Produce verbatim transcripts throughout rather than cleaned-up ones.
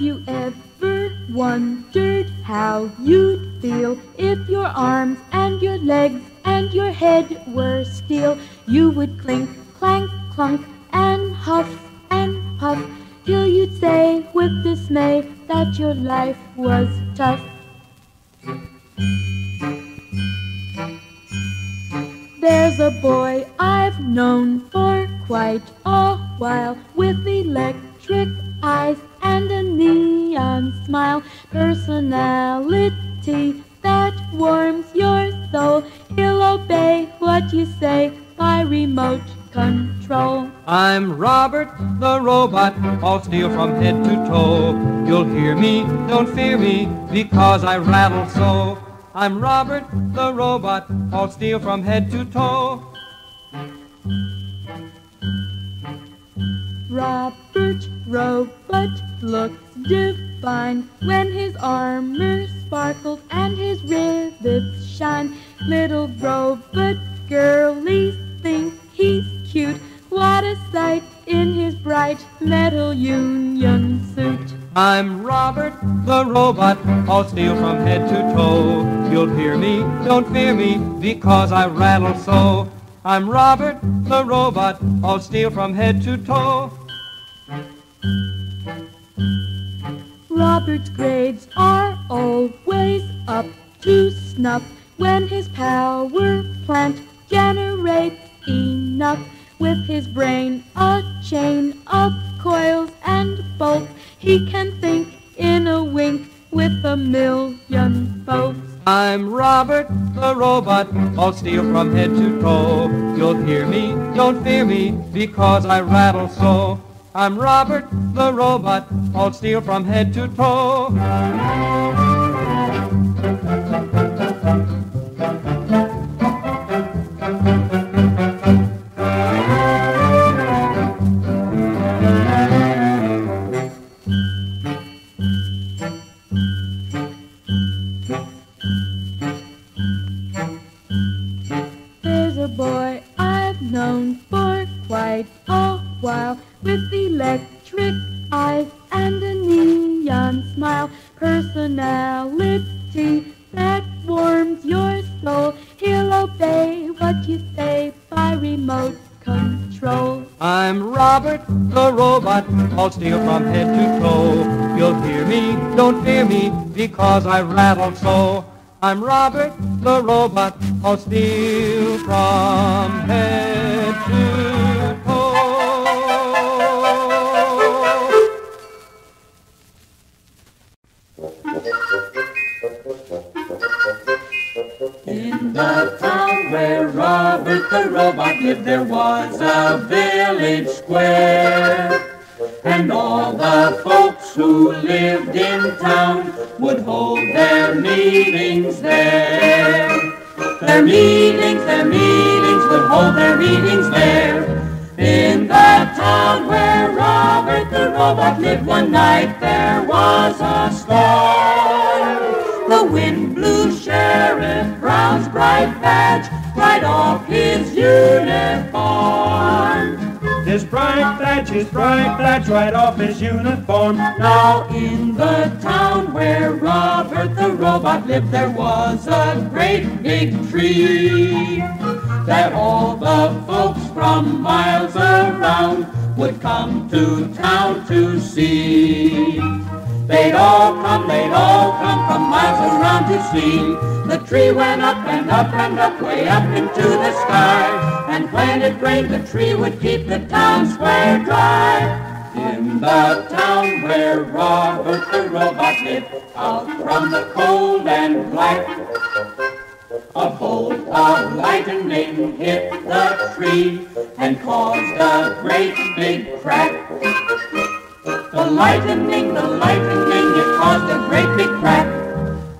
Have you ever wondered how you'd feel if your arms and your legs and your head were steel? You would clink, clank, clunk, and huff and puff, till you'd say with dismay that your life was tough. There's a boy I've known for quite a while, with electric eyes and a neon smile, personality that warms your soul. He'll obey what you say by remote control. I'm Robert the Robot, all steel from head to toe. You'll hear me, don't fear me, because I rattle so. I'm Robert the Robot, all steel from head to toe. Robert Robot looks divine when his armor sparkles and his rivets shine. Little Robot girlies think he's cute. What a sight in his bright metal union suit. I'm Robert the Robot, all steel from head to toe. You'll hear me, don't fear me, because I rattle so. I'm Robert the Robot, all steel from head to toe. Robert's grades are always up to snuff when his power plant generates enough. With his brain a chain of coils and bolts, he can think in a wink with a million folks. I'm Robert the Robot, all steel from head to toe. You'll hear me, don't fear me, because I rattle so. I'm Robert the Robot, all steel from head to toe. Boy I've known for quite a while, with electric eyes and a neon smile, personality that warms your soul. He'll obey what you say by remote control. I'm Robert the Robot, all steel from head to toe. You'll hear me, don't fear me, because I rattle so. I'm Robert the Robot, all steel from head to toe. In the town where Robert the Robot lived, there was a village square, and all the folks who lived in town would hold their meetings there. Their meetings, their meetings, would hold their meetings there. In the town where Robert the Robot lived, one night there was a storm. The wind blew Sheriff Brown's bright badge right off his uniform. His bright badge, his bright badge, right off his uniform. Now in the town where Robert the Robot lived, there was a great big tree that all the folks from miles around would come to town to see. They'd all come, they'd all come from miles around to see. The tree went up and up and up, way up into the sky. And when it rained, the tree would keep the town square dry. In the town where Robert the Robot lived, out from the cold and black, a bolt of lightning hit the tree and caused a great big crack. The lightning, the lightning, it caused a great big crack.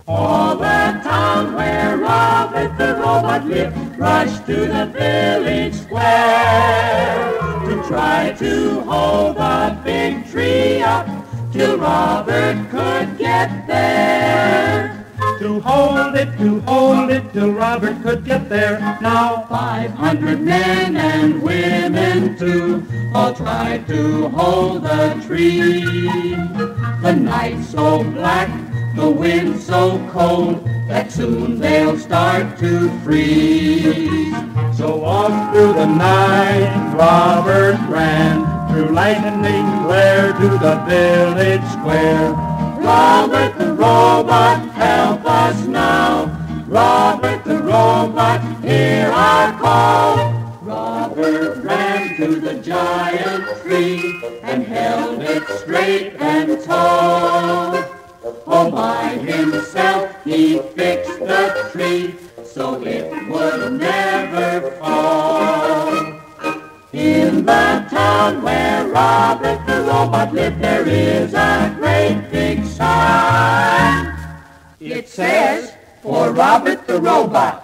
All the town where Robert the Robot lived rushed to the village square to try to hold the big tree up till Robert could get there. to hold it, to hold it, till Robert could get there. Now five hundred men and women too all tried to hold the tree. The night so black, the wind so cold, that soon they'll start to freeze. So off through the night Robert ran, through lightning glare to the village square. Robert the Robot, help us now. Robert the Robot, hear our call. Robert ran to the giant tree and held it straight and tall. All by himself he fixed the tree so it would never fall. In the town where Robert the Robot lived, there is a great big sign. It says, "For Robert the Robot,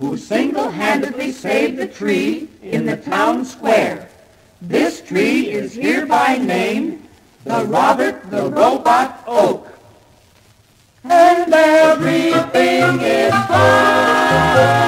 who single-handedly saved the tree in the town square. This tree is hereby named the Robert the Robot Oak." And everything is fine.